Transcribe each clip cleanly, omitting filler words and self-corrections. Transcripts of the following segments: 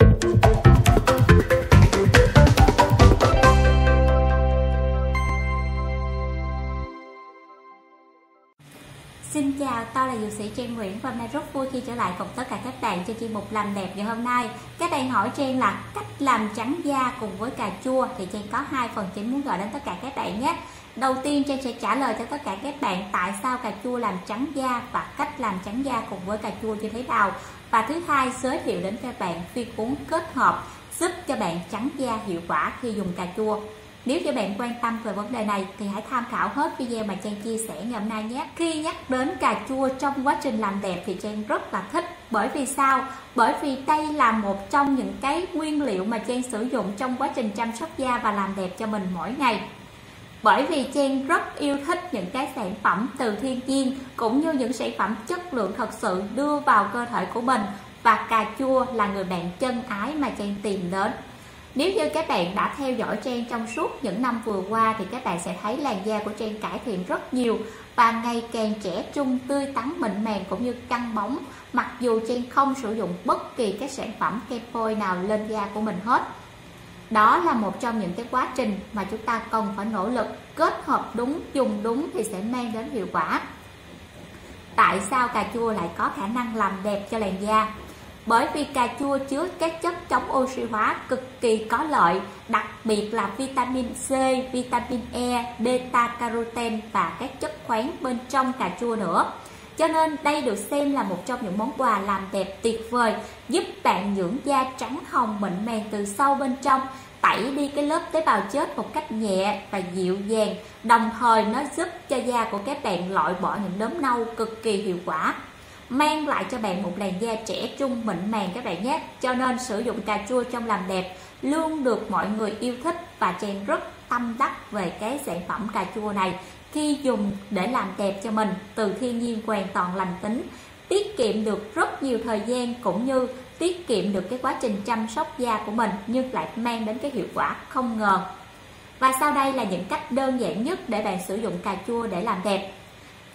Xin chào, tôi là dược sĩ Trang Nguyễn và hôm nay rất vui khi trở lại cùng tất cả các bạn cho chuyên mục làm đẹp ngày hôm nay. Các bạn hỏi Trang là cách làm trắng da cùng với cà chua thì Trang có hai phần chính muốn gọi đến tất cả các bạn nhé. Đầu tiên Trang sẽ trả lời cho tất cả các bạn tại sao cà chua làm trắng da và cách làm trắng da cùng với cà chua như thế nào. Và thứ hai giới thiệu đến các bạn viên uống kết hợp giúp cho bạn trắng da hiệu quả khi dùng cà chua. Nếu các bạn quan tâm về vấn đề này thì hãy tham khảo hết video mà Trang chia sẻ ngày hôm nay nhé. Khi nhắc đến cà chua trong quá trình làm đẹp thì Trang rất là thích. Bởi vì sao? Bởi vì đây là một trong những cái nguyên liệu mà Trang sử dụng trong quá trình chăm sóc da và làm đẹp cho mình mỗi ngày. Bởi vì Trang rất yêu thích những cái sản phẩm từ thiên nhiên cũng như những sản phẩm chất lượng thật sự đưa vào cơ thể của mình. Và cà chua là người bạn chân ái mà Trang tìm đến. Nếu như các bạn đã theo dõi Trang trong suốt những năm vừa qua thì các bạn sẽ thấy làn da của Trang cải thiện rất nhiều và ngày càng trẻ trung, tươi tắn, mịn màng cũng như căng bóng, mặc dù Trang không sử dụng bất kỳ các sản phẩm kem bôi nào lên da của mình hết. Đó là một trong những cái quá trình mà chúng ta cần phải nỗ lực, kết hợp đúng, dùng đúng thì sẽ mang đến hiệu quả. Tại sao cà chua lại có khả năng làm đẹp cho làn da? Bởi vì cà chua chứa các chất chống oxy hóa cực kỳ có lợi, đặc biệt là vitamin C, vitamin E, beta-carotene và các chất khoáng bên trong cà chua nữa. Cho nên đây được xem là một trong những món quà làm đẹp tuyệt vời, giúp bạn dưỡng da trắng hồng mịn màng từ sâu bên trong, tẩy đi cái lớp tế bào chết một cách nhẹ và dịu dàng, đồng thời nó giúp cho da của các bạn loại bỏ những đốm nâu cực kỳ hiệu quả, mang lại cho bạn một làn da trẻ trung mịn màng các bạn nhé. Cho nên sử dụng cà chua trong làm đẹp luôn được mọi người yêu thích và Trang rất tâm đắc về cái sản phẩm cà chua này khi dùng để làm đẹp cho mình từ thiên nhiên hoàn toàn lành tính, tiết kiệm được rất nhiều thời gian cũng như tiết kiệm được cái quá trình chăm sóc da của mình nhưng lại mang đến cái hiệu quả không ngờ. Và sau đây là những cách đơn giản nhất để bạn sử dụng cà chua để làm đẹp.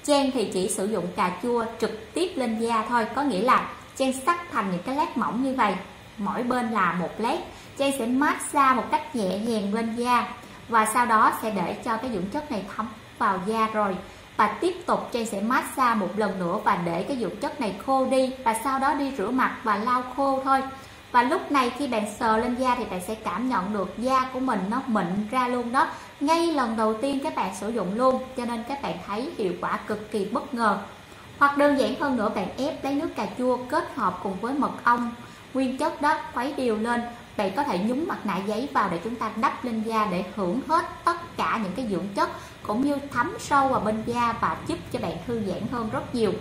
Trang thì chỉ sử dụng cà chua trực tiếp lên da thôi, có nghĩa là Trang sắc thành những cái lát mỏng như vậy, mỗi bên là một lát. Trang sẽ massage một cách nhẹ nhàng lên da và sau đó sẽ để cho cái dưỡng chất này thấm vào da rồi. Và tiếp tục Trang sẽ massage một lần nữa và để cái dưỡng chất này khô đi và sau đó đi rửa mặt và lau khô thôi. Và lúc này khi bạn sờ lên da thì bạn sẽ cảm nhận được da của mình nó mịn ra luôn đó. Ngay lần đầu tiên các bạn sử dụng luôn, cho nên các bạn thấy hiệu quả cực kỳ bất ngờ. Hoặc đơn giản hơn nữa, bạn ép lấy nước cà chua kết hợp cùng với mật ong, nguyên chất đó, khuấy đều lên. Bạn có thể nhúng mặt nạ giấy vào để chúng ta đắp lên da để hưởng hết tất cả những cái dưỡng chất cũng như thấm sâu vào bên da và giúp cho bạn thư giãn hơn rất nhiều.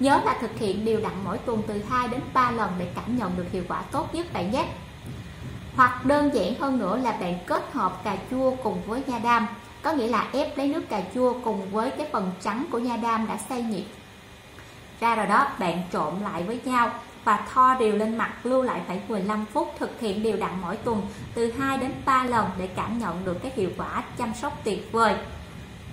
Nhớ là thực hiện đều đặn mỗi tuần từ 2 đến 3 lần để cảm nhận được hiệu quả tốt nhất bạn nhé. Hoặc đơn giản hơn nữa là bạn kết hợp cà chua cùng với nha đam. Có nghĩa là ép lấy nước cà chua cùng với cái phần trắng của nha đam đã xay nhuyễn ra rồi đó, bạn trộn lại với nhau và thoa đều lên mặt, lưu lại phải 15 phút, thực hiện đều đặn mỗi tuần từ 2 đến 3 lần để cảm nhận được cái hiệu quả chăm sóc tuyệt vời.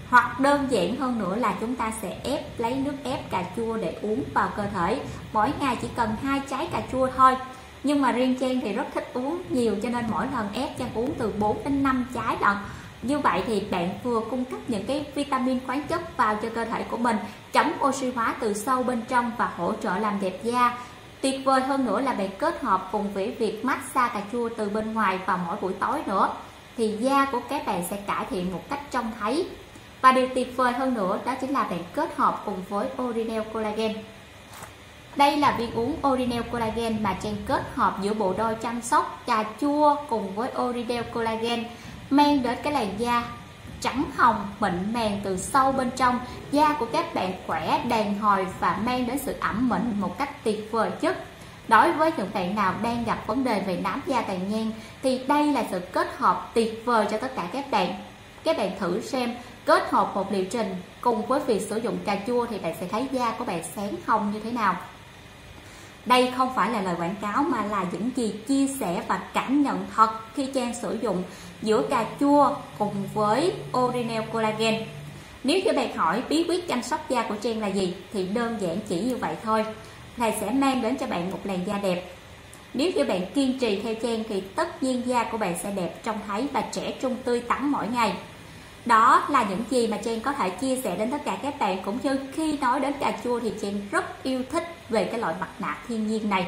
Hoặc đơn giản hơn nữa là chúng ta sẽ ép lấy nước ép cà chua để uống vào cơ thể. Mỗi ngày chỉ cần 2 trái cà chua thôi. Nhưng mà riêng Trang thì rất thích uống nhiều cho nên mỗi lần ép Trang uống từ 4 đến 5 trái lận. Như vậy thì bạn vừa cung cấp những cái vitamin khoáng chất vào cho cơ thể của mình, chống oxy hóa từ sâu bên trong và hỗ trợ làm đẹp da. Tuyệt vời hơn nữa là bạn kết hợp cùng với việc massage cà chua từ bên ngoài vào mỗi buổi tối nữa thì da của các bạn sẽ cải thiện một cách trông thấy. Và điều tuyệt vời hơn nữa đó chính là bạn kết hợp cùng với Orineo Collagen. Đây là viên uống Orineo Collagen mà Trang kết hợp giữa bộ đôi chăm sóc cà chua cùng với Orineo Collagen, mang đến cái làn da trắng hồng, mịn màng từ sâu bên trong, da của các bạn khỏe, đàn hồi và mang đến sự ẩm mịn một cách tuyệt vời nhất. Đối với những bạn nào đang gặp vấn đề về nám da tàn nhang thì đây là sự kết hợp tuyệt vời cho tất cả các bạn. Các bạn thử xem, kết hợp một liệu trình cùng với việc sử dụng cà chua thì bạn sẽ thấy da của bạn sáng hồng như thế nào. Đây không phải là lời quảng cáo mà là những gì chia sẻ và cảm nhận thật khi Trang sử dụng giữa cà chua cùng với Orineo Collagen. Nếu như bạn hỏi bí quyết chăm sóc da của Trang là gì thì đơn giản chỉ như vậy thôi. Này sẽ mang đến cho bạn một làn da đẹp. Nếu như bạn kiên trì theo Trang thì tất nhiên da của bạn sẽ đẹp trông thấy và trẻ trung tươi tắn mỗi ngày. Đó là những gì mà Trang có thể chia sẻ đến tất cả các bạn. Cũng như khi nói đến cà chua thì Trang rất yêu thích về cái loại mặt nạ thiên nhiên này.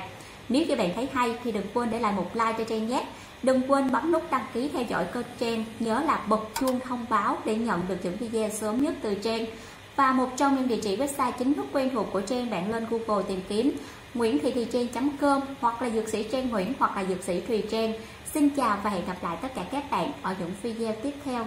Nếu như bạn thấy hay thì đừng quên để lại một like cho Trang nhé. Đừng quên bấm nút đăng ký theo dõi kênh Trang. Nhớ là bật chuông thông báo để nhận được những video sớm nhất từ Trang. Và một trong những địa chỉ website chính thức quen thuộc của Trang, bạn lên Google tìm kiếm Nguyễn Thị Thùy Trang.com hoặc là Dược sĩ Trang Nguyễn hoặc là Dược sĩ Thùy Trang. Xin chào và hẹn gặp lại tất cả các bạn ở những video tiếp theo.